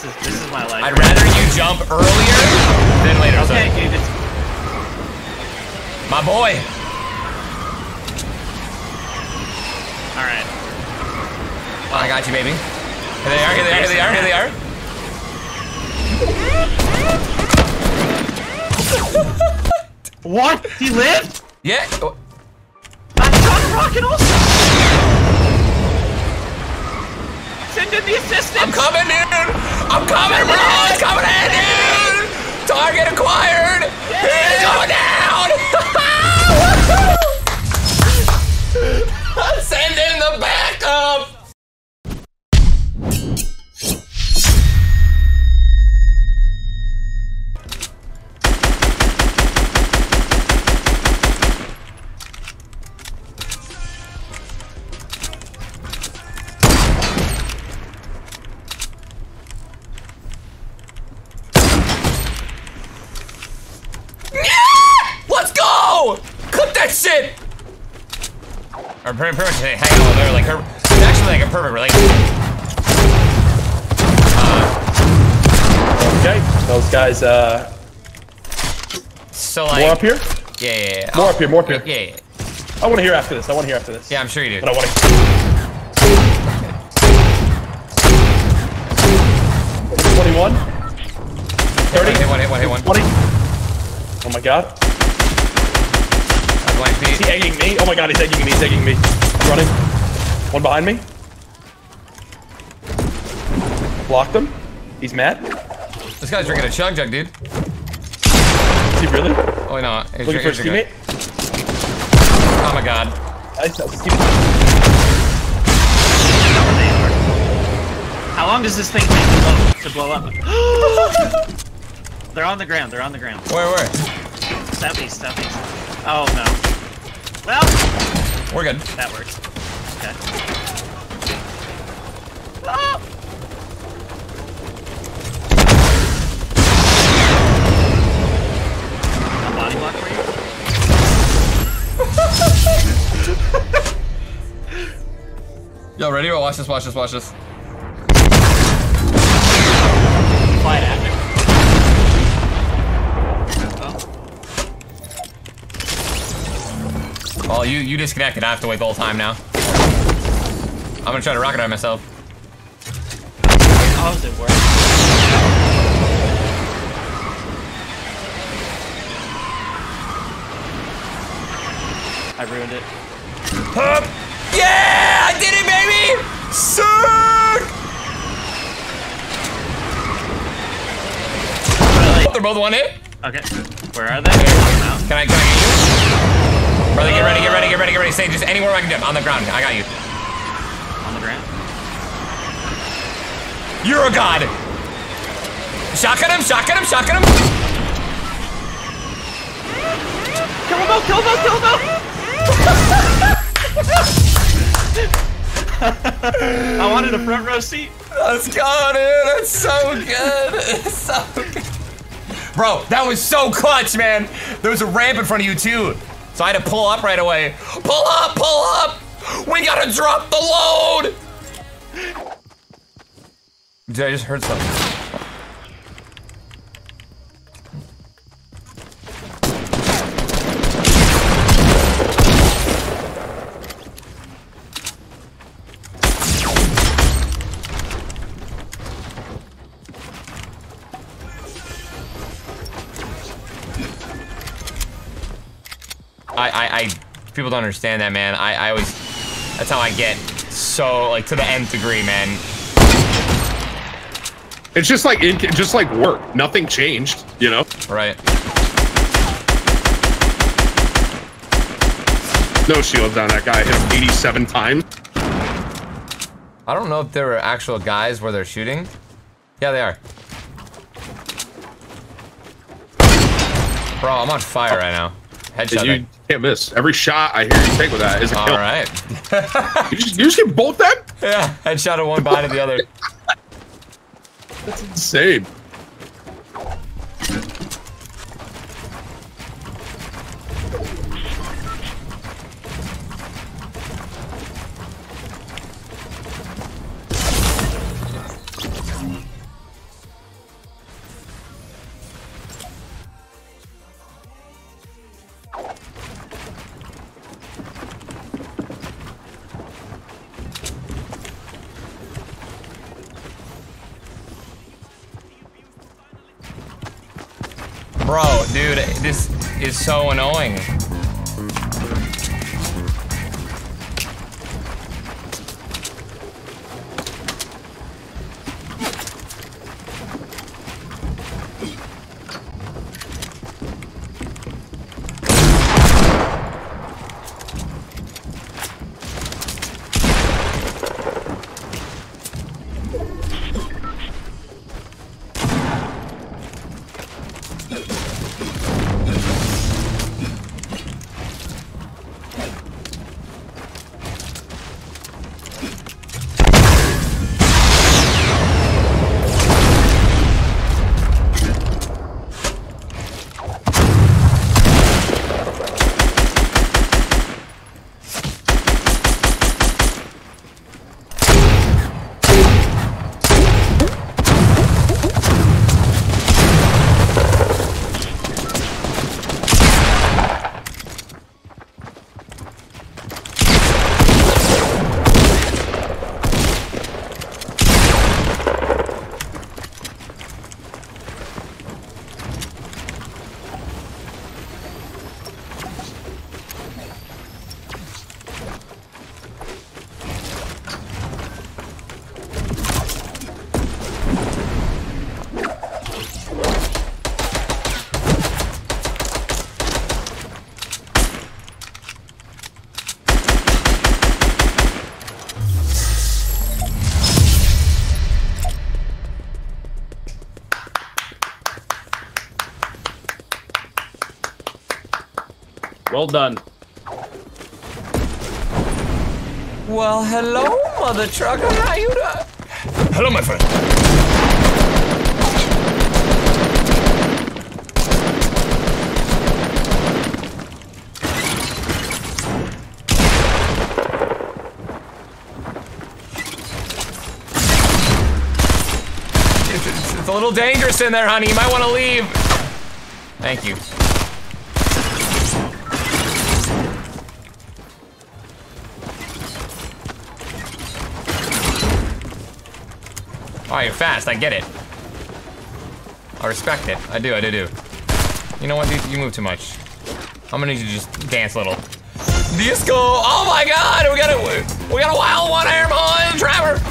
This is my life. I'd rather you jump earlier than later. Okay, so. Dude. It's... my boy. All right. Oh, I got you, baby. Here they are. Here they are. Here they are. Here they are. What? He lived? Yeah. Oh. I shot a rocket also. Send in the assistance! I'm coming, dude! I'm coming, bro! It's coming in, dude! Target acquired! Yeah. It's going down! Send in the backup! Shit! Our perfect hang on there, like her. It's actually like a perfect relationship. Okay, those guys. So like more up here. Yeah. More up here. More up here. Yeah. I want to hear after this. Yeah, I'm sure you do. But I want to. 21. 30. Hit one. 20. Oh my god. Is he egging me? Oh my god, he's egging me. I'm running. One behind me. Blocked him. He's mad. This guy's drinking a chug jug, dude. Is he really? Oh, no. He's looking for his teammate. Oh my god. How long does this thing take to blow up? They're on the ground. Where? Southeast. Oh no. Well, we're good. That works. Okay. Oh. A body block for you? Yo, ready? Well, watch this. Fly it after. Oh, you disconnected. I have to wait the whole time now. I'm gonna try to rocket on myself. How does it work? I ruined it. Hup. Yeah! I did it, baby! Sick! Really? They're both one hit? Okay. Where are they? Can I get you? Brother, get ready. Stay just anywhere I can jump. On the ground. I got you. On the ground? You're a god! Shotgun him! Kill him! I wanted a front row seat. Let's go, dude. That's so good. Bro, that was so clutch, man. There was a ramp in front of you, too. So I had to pull up right away. Pull up! We gotta drop the load! Dude, I just heard something. People don't understand that, man. I always, that's how I get so, like, to the nth degree, man. It's just like, work. Nothing changed, you know? Right. No shields on that guy. I hit him 87 times. I don't know if there were actual guys where they're shooting. Yeah, they are. Bro, I'm on fire right now. Headshot. You can't miss. Every shot I hear you take with that is a kill. All right. you just get both them? Yeah, headshot at one body to the other. That's insane. Bro, dude, this is so annoying. Well done. Well, hello, mother trucker. How you doing? Hello, my friend. It's a little dangerous in there, honey. You might want to leave. Thank you. Oh, you're fast, I get it. I respect it. I do. You know what, you move too much. I'm gonna need you to just dance a little. Disco! Oh my god! We got a wild one here, boy! Trevor!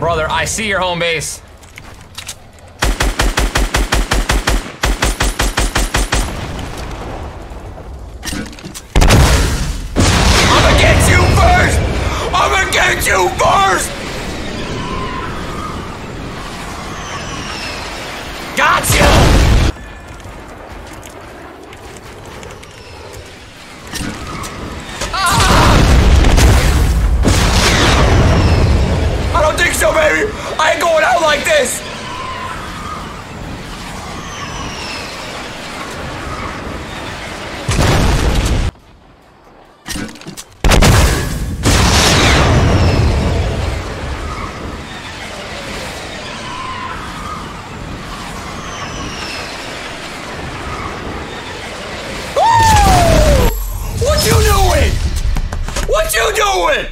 Brother, I see your home base. I'ma get you first! I'ma get you first! Gotcha! I ain't going out like this! Oh! What you doing? What you doing?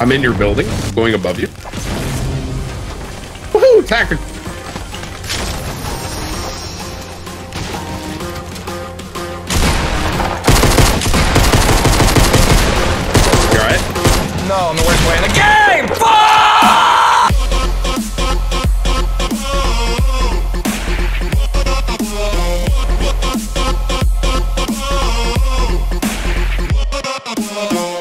I'm in your building, going above you. Woohoo, attacker! You alright? No, I'm the worst way in the game!